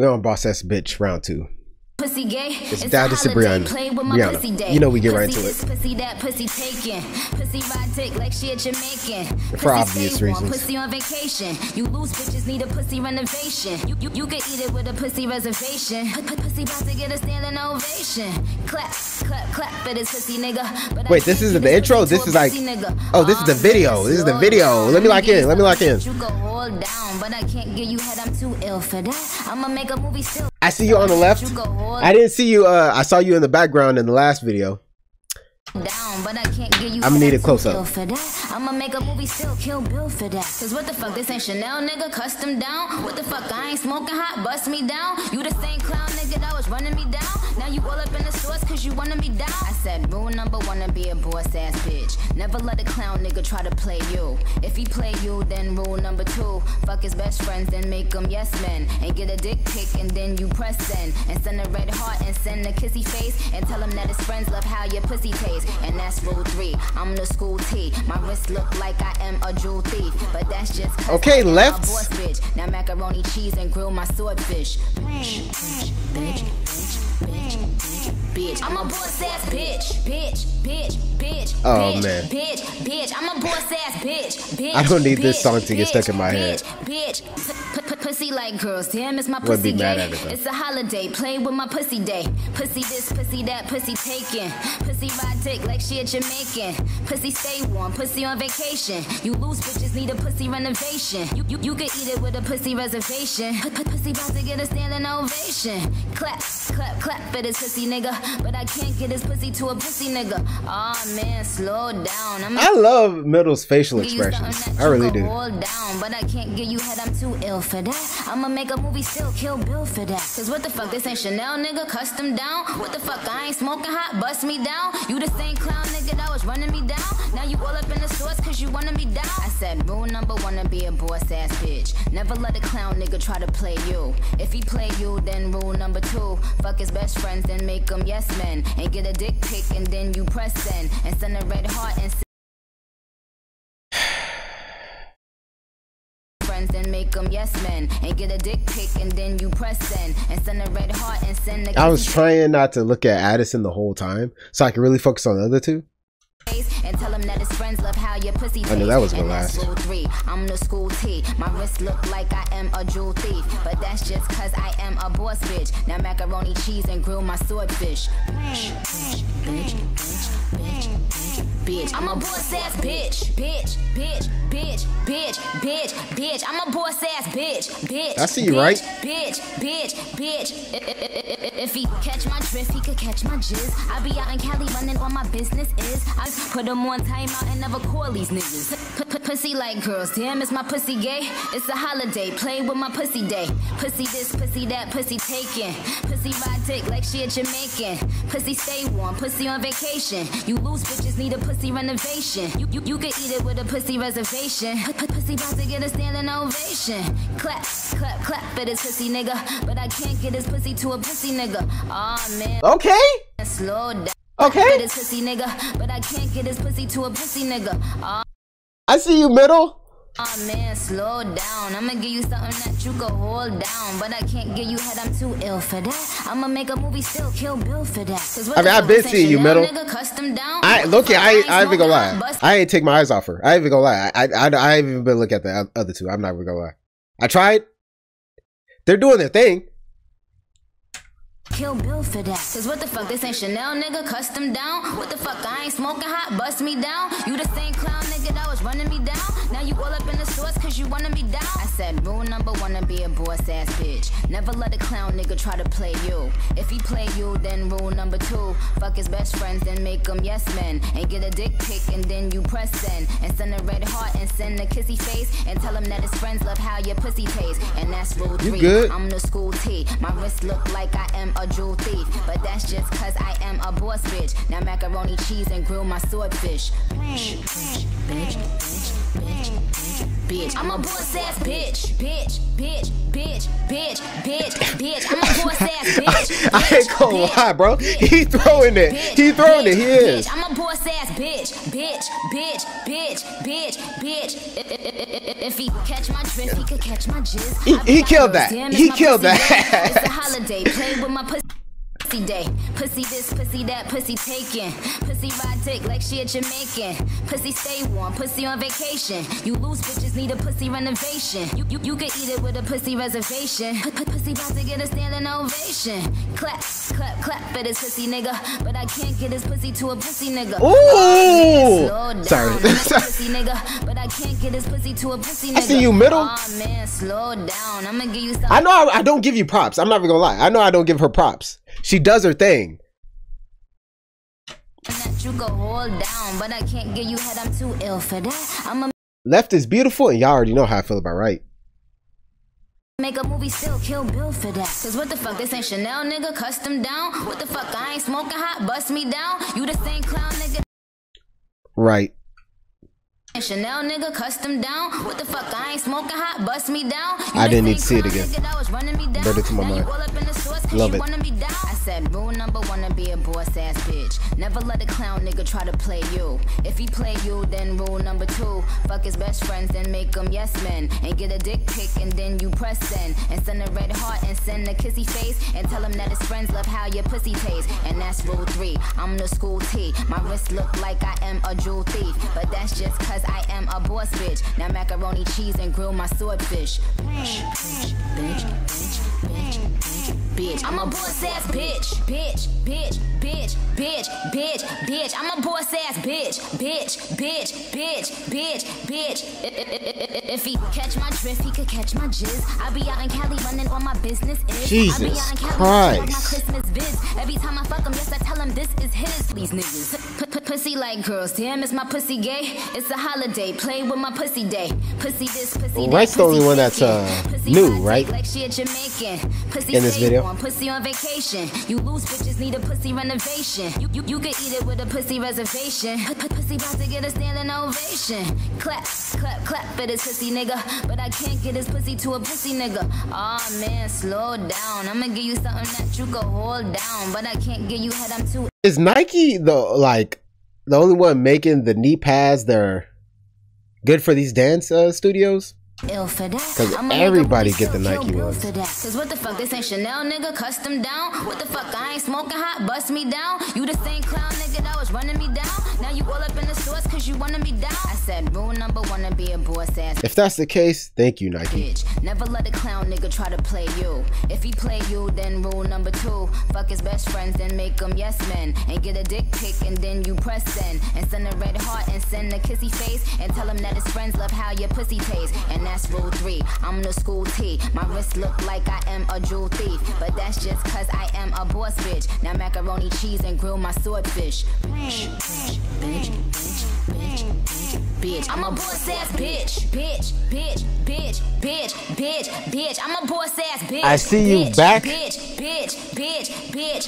We're on Boss Ass Bitch round 2. Pussy gay, it's Dallas and Brianna. Play with my Brianna. Pussy day. You know we get right into it. Pussy that pussy taken. Pussy ride dick like she at Jamaican. For obvious reasons. Pussy on vacation. You loose bitches need a pussy renovation. You could eat it with a pussy reservation. Pussy about to get a standing ovation. Clap, clap, clap for this pussy nigga. But wait, this isn't the intro? This is like... Oh, this is the video. This is the video. Let me lock in. Let me lock in. You go all down, but I can't get you head. I'm too ill for that. I'm gonna make a movie still. I see you on the left. I didn't see you. I saw you in the background in the last video. Down, but I can't get you. I'm gonna need a close up. I'm gonna make a movie still, Kill Bill for that. Cause what the fuck, this ain't Chanel, nigga, custom down. What the fuck, I ain't smoking hot, bust me down. You the same clown, nigga, that was running me down. Now you all up in the source cause you wanna be down. I said rule number one to be a boss ass bitch. Never let a clown nigga try to play you. If he play you, then rule number 2. Fuck his best friends, then make them yes men. And get a dick pic and then you press send. And send a red heart and send a kissy face. And tell him that his friends love how your pussy tastes. And that's rule 3. I'm the school T. My wrist look like I am a jewel thief. But that's just okay. Left. Boss bitch. Now macaroni cheese and grill my swordfish. Bitch, bitch, bitch, bitch, bitch, bitch. I'm a boss ass bitch, bitch, bitch, bitch. Oh man. Bitch, bitch. I'm a boss ass bitch, bitch. I don't need this song to get stuck in my head. Bitch, pussy like girls. Damn, it's my pussy day. It's a holiday. Play with my pussy day. Pussy this, pussy that, pussy taken. Pussy by dick like she a Jamaican. Pussy stay warm, pussy on vacation. You loose bitches need a pussy renovation. You could eat it with a pussy reservation. Pussy about to get a standing ovation. Clap, clap, clap for this pussy nigga. But I can't get this pussy to a pussy nigga. Aw man, slow down. I love Middle's facial expressions. I really do. Down, but I can't get you head. I'm too ill for that. I'ma make a movie still, Kill Bill for that. Cause what the fuck, this ain't Chanel, nigga, custom down. What the fuck, I ain't smoking hot, bust me down. You the same clown nigga that was running me down. Now you all up in the source cause you wanna be down. I said rule number one to be a boss ass bitch. Never let a clown nigga try to play you. If he play you, then rule number 2. Fuck his best friends, then make them yes men. And get a dick pic and then you press send. And send a red heart and then make them yes men. And get a dick pic and then you press send. And send a red heart and send a... I was trying not to look at Addison the whole time so I could really focus on the other two. And tell him that his friends love how your pussy tastes. I knew that was gonna last. Rule 3. I'm the school T. My wrist look like I am a jewel thief. But that's just cause I am a boss bitch. Now macaroni cheese and grill my swordfish. Bitch, bitch, bitch, bitch, bitch, bitch. I'm a boss ass bitch. Bitch, bitch, bitch, bitch, bitch, bitch. I'm a boss ass bitch. Bitch. I see you, right? Bitch, bitch, bitch. If he catch my drift, he could catch my jizz. I be out in Cali running all my business is. I put them on timeout and never call these niggas. Pussy like girls, damn, it's my pussy gay. It's a holiday, play with my pussy day. Pussy this, pussy that, pussy taken. Pussy ride dick like she a Jamaican. Pussy stay warm, pussy on vacation. You loose bitches need a pussy renovation. You could eat it with a pussy reservation. Pussy about to get a standing ovation. Clap, clap, clap for this pussy nigga. But I can't get this pussy to a pussy nigga. Aw man. Okay. Slow down. Okay. This pussy nigga, but I can't get this pussy to a pussy nigga. I see you, Middle. Oh man, slow down. I'ma give you something that you can hold down. But I can't get you head, I'm too ill for that. I'ma make a movie still, Kill Bill for that. I mean, I've been seeing you, Middle. I ain't gonna lie. I ain't take my eyes off her. I ain't even gonna lie. I ain't even been looking at the other two. I'm not even gonna lie. I tried. They're doing their thing. Kill Bill for that. Cause what the fuck, this ain't Chanel, nigga, custom down. What the fuck, I ain't smoking hot, bust me down. You the same clown nigga that was running me down. Now you all up in the source cause you wanna be down. I said rule number one to be a boss ass bitch. Never let a clown nigga try to play you. If he play you, then rule number 2. Fuck his best friends, then make them yes men. And get a dick pic and then you press send. And send a red heart and send a kissy face. And tell him that his friends love how your pussy tastes. And that's rule 3. Good. I'm the school T. My wrist look like I am a jewel thief, but that's just cause I am a boss bitch. Now macaroni cheese and grill my swordfish. Bitch, bitch, bitch, bitch, bitch, bitch, bitch. I'm a boss ass bitch. Bitch, bitch, bitch, bitch, bitch, bitch. I'm a boss ass bitch. I ain't gonna lie, bro. He throwing it. He throwing it. He is. I'm a boss ass bitch. Bitch, bitch, bitch, bitch, bitch. If he catch my drift, he could catch my jizz. He killed that. He killed that. It's a holiday. Play with my pussy. Pussy day, pussy this, pussy that, pussy taken. Pussy ride dick like she a Jamaican. Pussy stay warm, pussy on vacation. You loose bitches need a pussy renovation. You could eat it with a pussy reservation. Pussy about to get a standing ovation. Clap, clap, clap for this pussy nigga. But I can't get this pussy to a pussy nigga. Ooh! Sorry. Pussy nigga, but I can't get this pussy to a pussy nigga. I see you middle. Aw man, slow down. I'm gonna give you something. I know I don't give you props. I'm not even gonna lie. I know I don't give her props. She does her thing. Left is beautiful, and y'all already know how I feel about right. Make a movie, still kill Bill for that. Cause what the fuck, this ain't Chanel, nigga. Custom down. What the fuck, I ain't smoking hot. Bust me down. You the same clown, nigga. Right. And Chanel nigga custom down. What the fuck? I ain't smoking hot. Bust me down. I didn't need to see it again. Burned it to my mind. Love it. I said rule number one to be a boss ass bitch. Never let a clown nigga try to play you. If he play you, then rule number two. Fuck his best friends, then make them yes men. And get a dick pic and then you press send. And send a red heart and send a kissy face. And tell him that his friends love how your pussy tastes. And that's rule three. I'm the school T. My wrist look like I am a jewel thief. But that's just cause I am a boss bitch. Now macaroni cheese and grill my swordfish. Bitch, bitch, bitch, bitch, bitch, bitch. I'm a boss ass bitch. Bitch, bitch, bitch, bitch, bitch, bitch. I'm a boss ass bitch. Bitch, bitch, bitch, bitch, bitch. If he catch my drift, he could catch my jizz. I be out in Cali running all my business is. Jesus I be out in Cali running all my Christmas biz. Every time I fuck him, yes I tell him this is his. These niggas pussy like girls. Damn, is my pussy gay? It's a holiday. Play with my pussy day. Pussy this, pussy that. Right's the only one that's new, right? Like she a Jamaican. Pussy in this video. Pussy on vacation. You loose bitches need a pussy renovation. You could eat it with a pussy reservation. Pussy about to get a standing ovation. Clap, clap, clap for this pussy nigga. But I can't get this pussy to a pussy nigga. Aw man, slow down. I'm gonna give you something that you could hold down. But I can't give you head. I'm too. Is Nike though, like, the only one making the knee pads that are good for these dance studios? Because everybody get the Nike ones. Cause what the fuck, this ain't Chanel nigga, custom down. What the fuck, I ain't smoking hot, bust me down. You the same clown nigga that was running me down. Now you all up in the source cause you wanted me down. I said rule number one to be a boss ass. If that's the case, thank you Nike. Bitch, never let a clown nigga try to play you. If he play you, then rule number two. Fuck his best friends, then make them yes men. And get a dick pic and then you press send. And send a red heart and send a kissy face. And tell him that his friends love how your pussy tastes. And that's rule three. I'm the school T. My wrist look like I am a jewel thief. But that's just cause I am a boss bitch. Now macaroni cheese and grill my swordfish. Bitch, bitch, bitch, bitch, bitch, bitch, bitch. I'm a boss ass bitch. Bitch, bitch, bitch, bitch, bitch, bitch. I'm a boss ass bitch. I see you back. Bitch, bitch, bitch, bitch.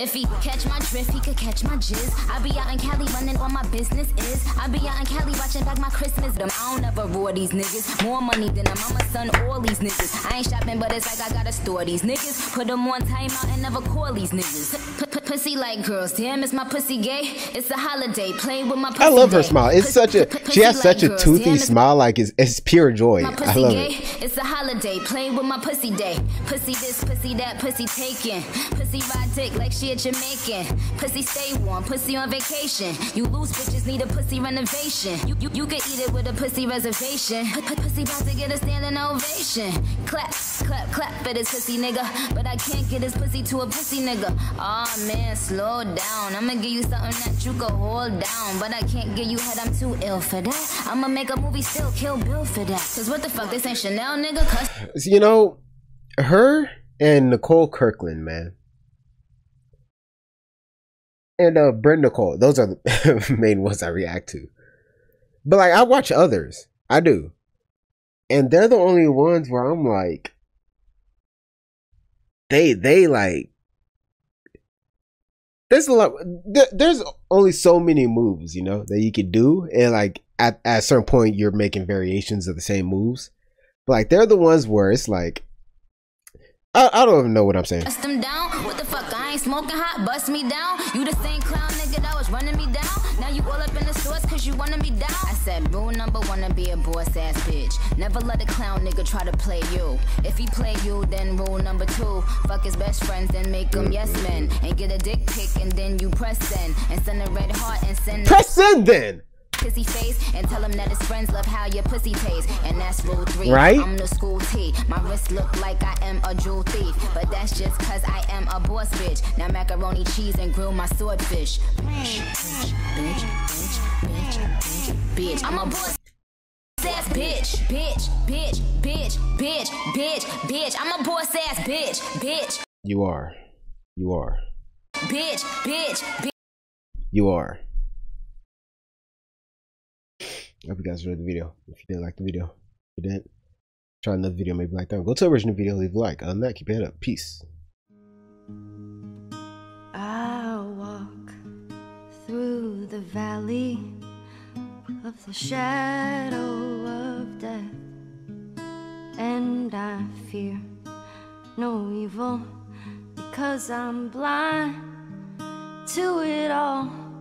If he catch my drift, he could catch my jizz. I be out in Cali running all my business is. I be out in Cali watching back my Christmas. I don't ever roar these niggas. More money than a mama's son, all these niggas. I ain't shopping, but it's like I gotta store these niggas. Put them on timeout and never call these niggas. Pussy like girls. Damn, is my pussy gay? It's a holiday. Play with my pussy. I love her smile. It's such a, she has such a toothy smile, like it's pure joy. I love it. It's a holiday. Play with my pussy day. Pussy this, pussy that, pussy taken. Pussy ride dick like she a Jamaican. Pussy stay warm, pussy on vacation. You loose bitches need a pussy renovation. You could eat it with a pussy reservation. Pussy about to get a standing ovation. Clap, clap, clap for this pussy nigga. But I can't get this pussy to a pussy nigga. Aw man. Slow down. I'ma give you something that you could hold down. But I can't give you head, I'm too ill for that. I'ma make a movie, still kill Bill for that. Cause what the fuck, this ain't Chanel nigga. Cause you know, her and Nicole Kirkland, man. And Brent Nicole. Those are the main ones I react to. But like, I watch others. I do. And they're the only ones where I'm like, they like, there's a lot. There's only so many moves, you know, that you could do, and like at a certain point, you're making variations of the same moves. But like they're the ones where it's like, I don't even know what I'm saying. Bust them down. What the fuck? I ain't smoking hot. Bust me down. You the same clown nigga that was running me down. Now you all up in the source because you wanted me down. I said rule number one to be a boss ass bitch. Never let a clown nigga try to play you. If he play you, then rule number two. Fuck his best friends and make them yes men. And get a dick pic and then you press send. And send a red heart and send. Press send then. Pissy face and tell him that his friends love how your pussy tastes, and that's rule three. Right? I'm the school tea. My wrists look like I am a jewel thief, but that's just cause I am a boss bitch. Now macaroni cheese and grill my swordfish. Bitch. I'm a boss ass bitch. Bitch. I'm a boss ass bitch. Bitch. You are. You are. Bitch. Bitch. You are. I hope you guys enjoyed the video. If you did like the video, if you didn't, try another video, maybe like that one. Go to the original video, leave a like. Other than that, keep your head up. Peace. I walk through the valley of the shadow of death, and I fear no evil because I'm blind to it all.